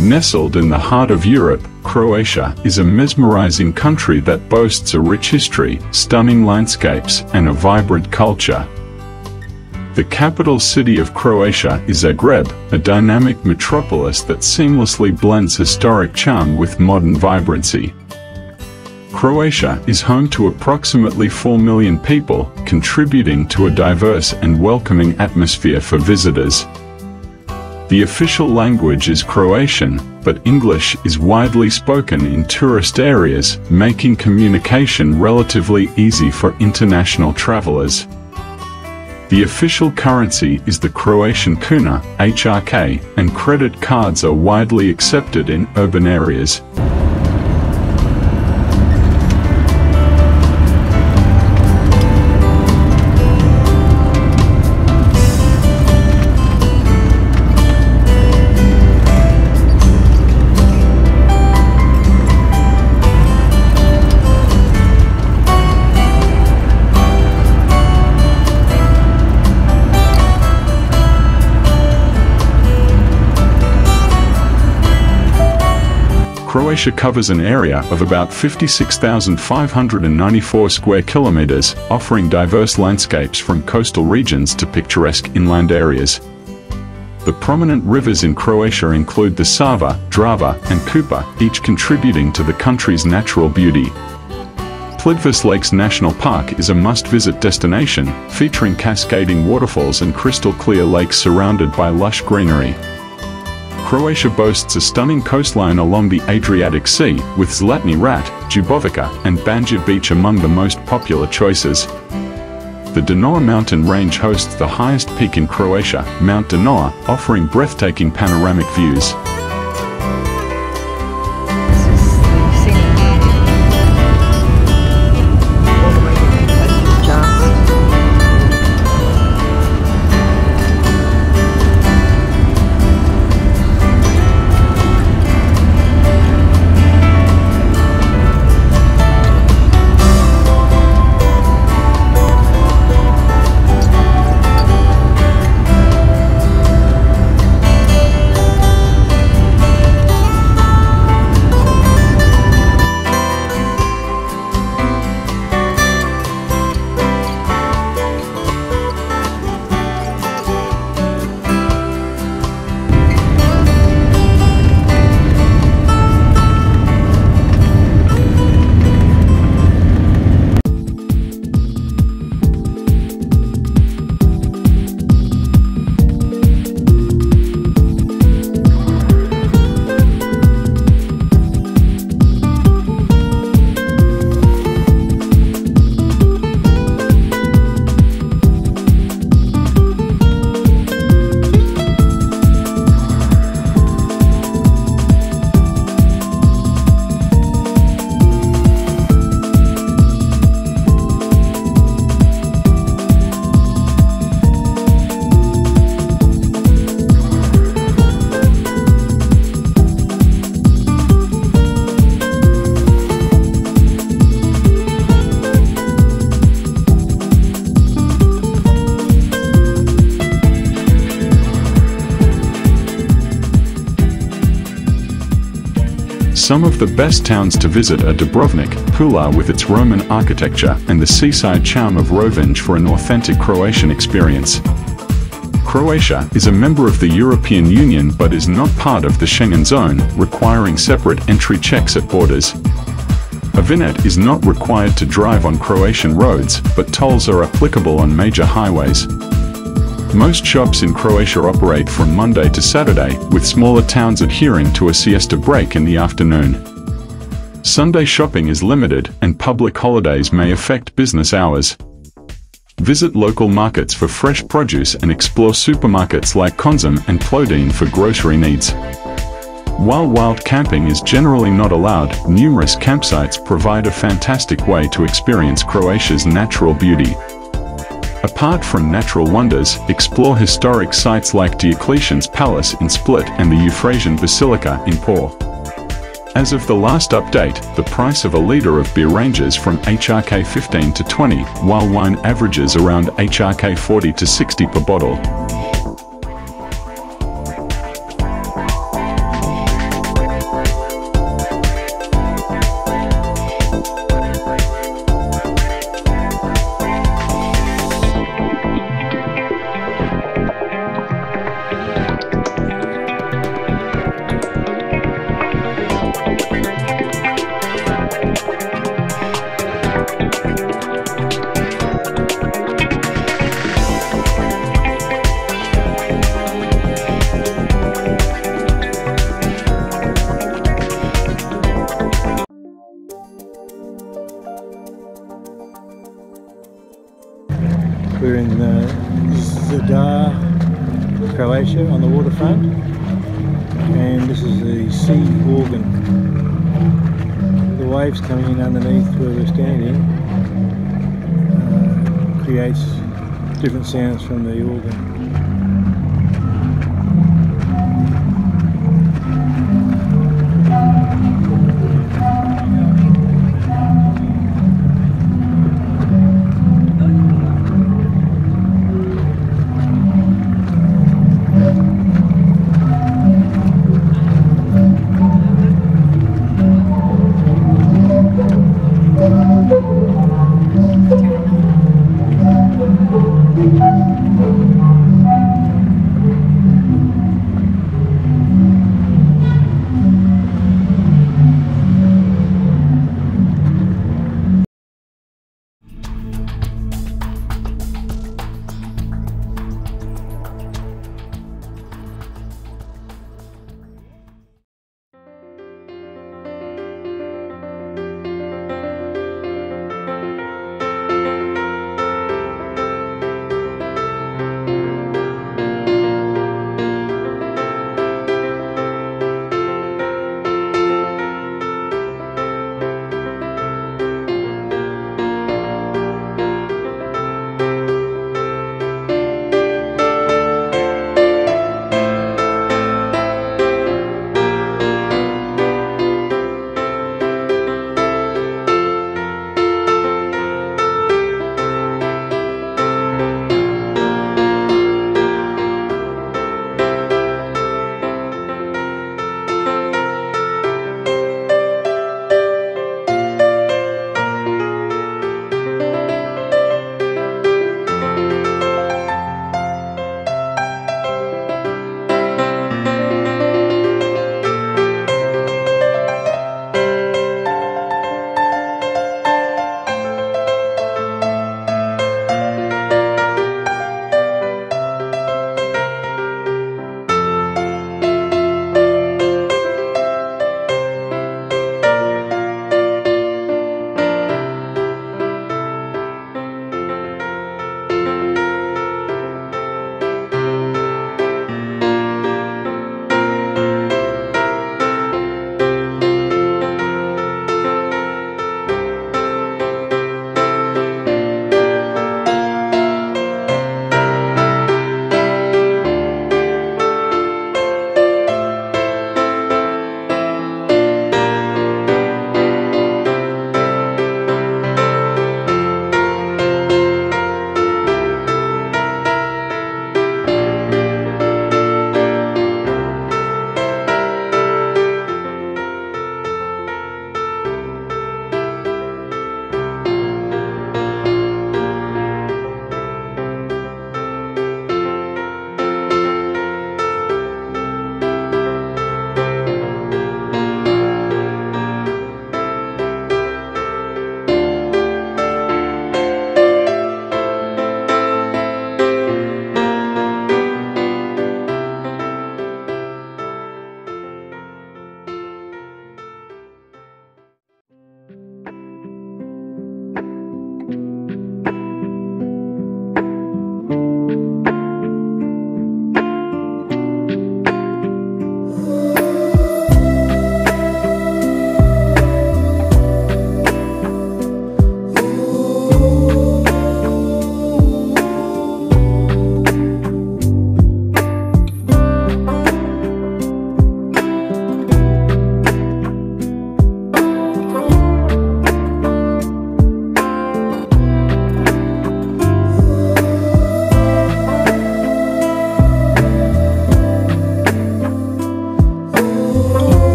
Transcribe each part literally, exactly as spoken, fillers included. Nestled in the heart of Europe, Croatia is a mesmerizing country that boasts a rich history, stunning landscapes, and a vibrant culture. The capital city of Croatia is Zagreb, a dynamic metropolis that seamlessly blends historic charm with modern vibrancy. Croatia is home to approximately four million people, contributing to a diverse and welcoming atmosphere for visitors. The official language is Croatian, but English is widely spoken in tourist areas, making communication relatively easy for international travelers. The official currency is the Croatian Kuna, H R K, and credit cards are widely accepted in urban areas. Croatia covers an area of about fifty-six thousand five hundred ninety-four square kilometers, offering diverse landscapes from coastal regions to picturesque inland areas. The prominent rivers in Croatia include the Sava, Drava, and Kupa, each contributing to the country's natural beauty. Plitvice Lakes National Park is a must-visit destination, featuring cascading waterfalls and crystal-clear lakes surrounded by lush greenery. Croatia boasts a stunning coastline along the Adriatic Sea, with Zlatni Rat, Dubovica, and Banje Beach among the most popular choices. The Dinara mountain range hosts the highest peak in Croatia, Mount Dinara, offering breathtaking panoramic views. Some of the best towns to visit are Dubrovnik, Pula with its Roman architecture, and the seaside charm of Rovinj for an authentic Croatian experience. Croatia is a member of the European Union but is not part of the Schengen Zone, requiring separate entry checks at borders. A vignette is not required to drive on Croatian roads, but tolls are applicable on major highways. Most shops in Croatia operate from Monday to Saturday, with smaller towns adhering to a siesta break in the afternoon. Sunday shopping is limited, and public holidays may affect business hours. Visit local markets for fresh produce and explore supermarkets like Konzum and Plodine for grocery needs. While wild camping is generally not allowed, numerous campsites provide a fantastic way to experience Croatia's natural beauty. Apart from natural wonders, explore historic sites like Diocletian's Palace in Split and the Euphrasian Basilica in Pore. As of the last update, the price of a litre of beer ranges from H R K fifteen to twenty, while wine averages around H R K forty to sixty per bottle. sea organ. The waves coming in underneath where we're standing uh, creates different sounds from the organ. Thank you.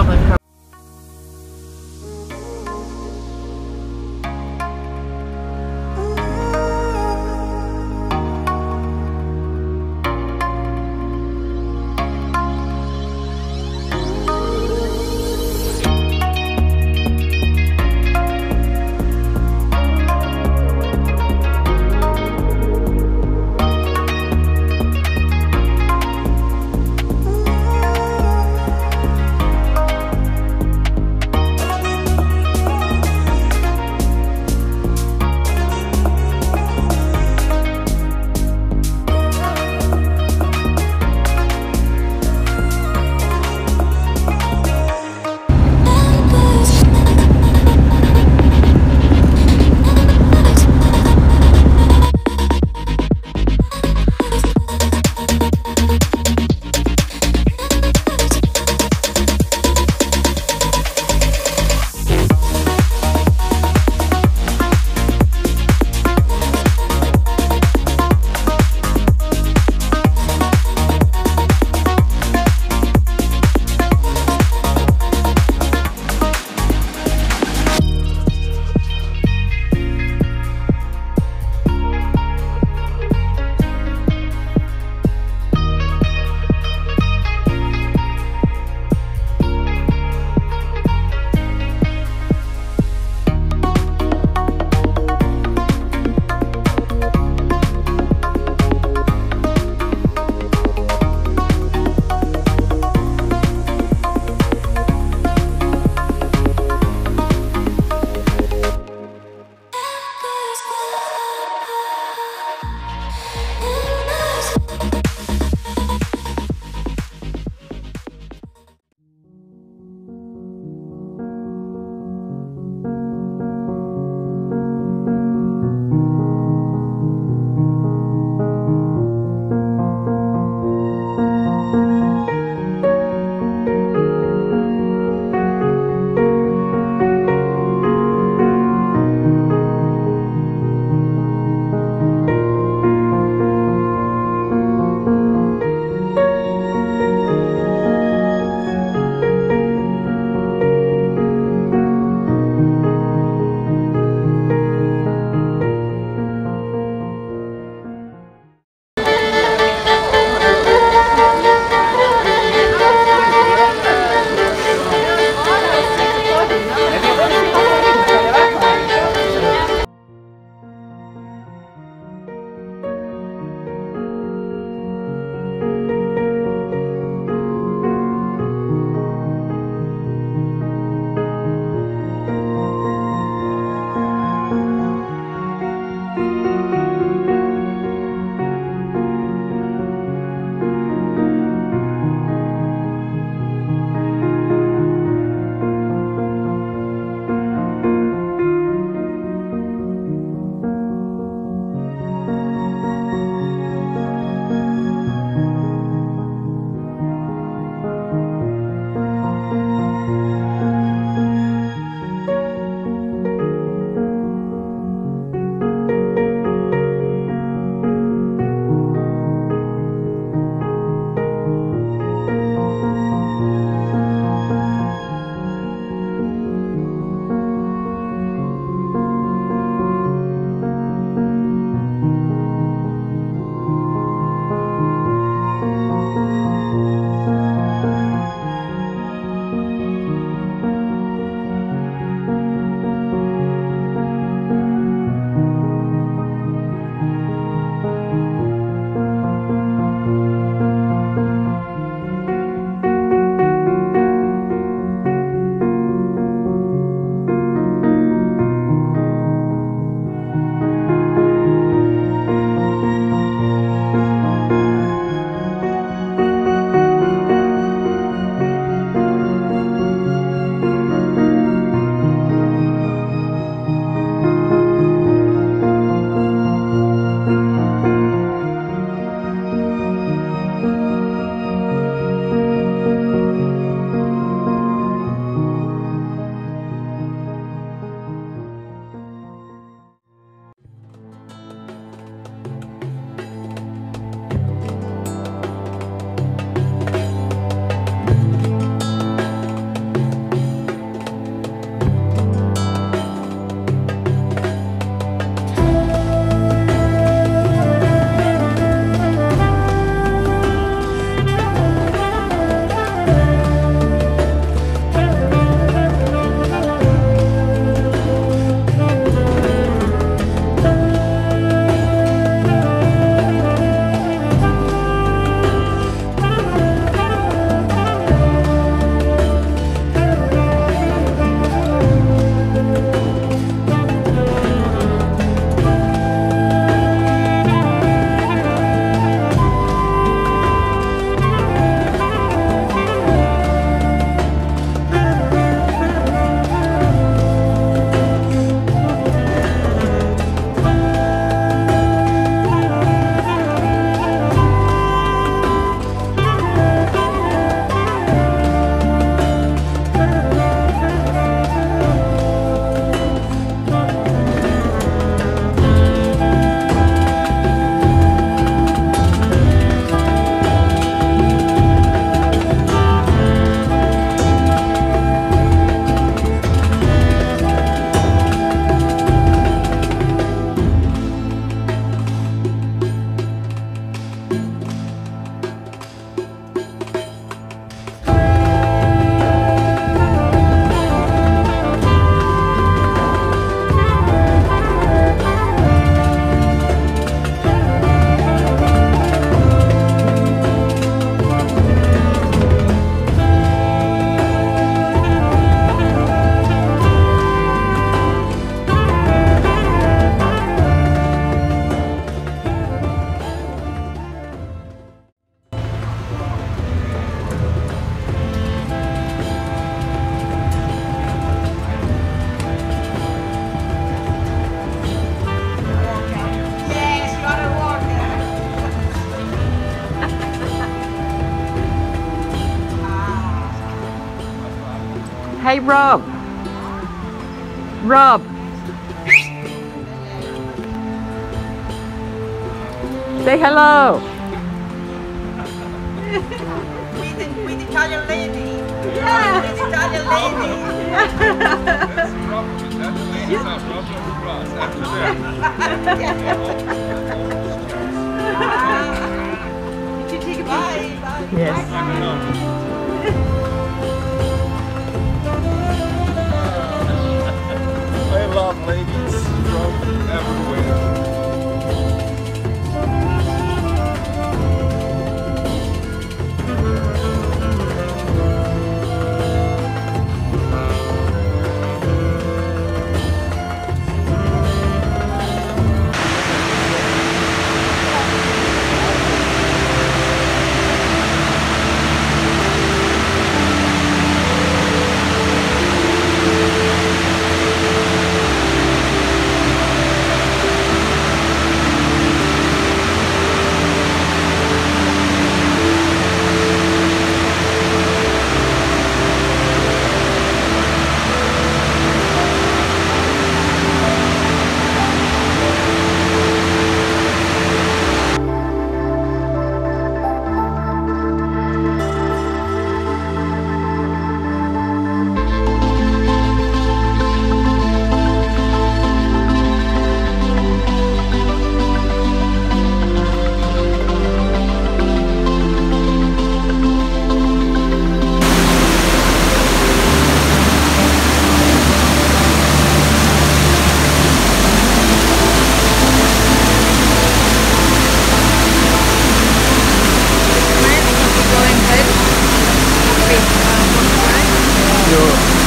southern Croatia. Hey, Rob. Rob. Say hello. With the, with the Italian lady. Yeah. With the Italian lady. Yes. I love ladies from everywhere. Thank you.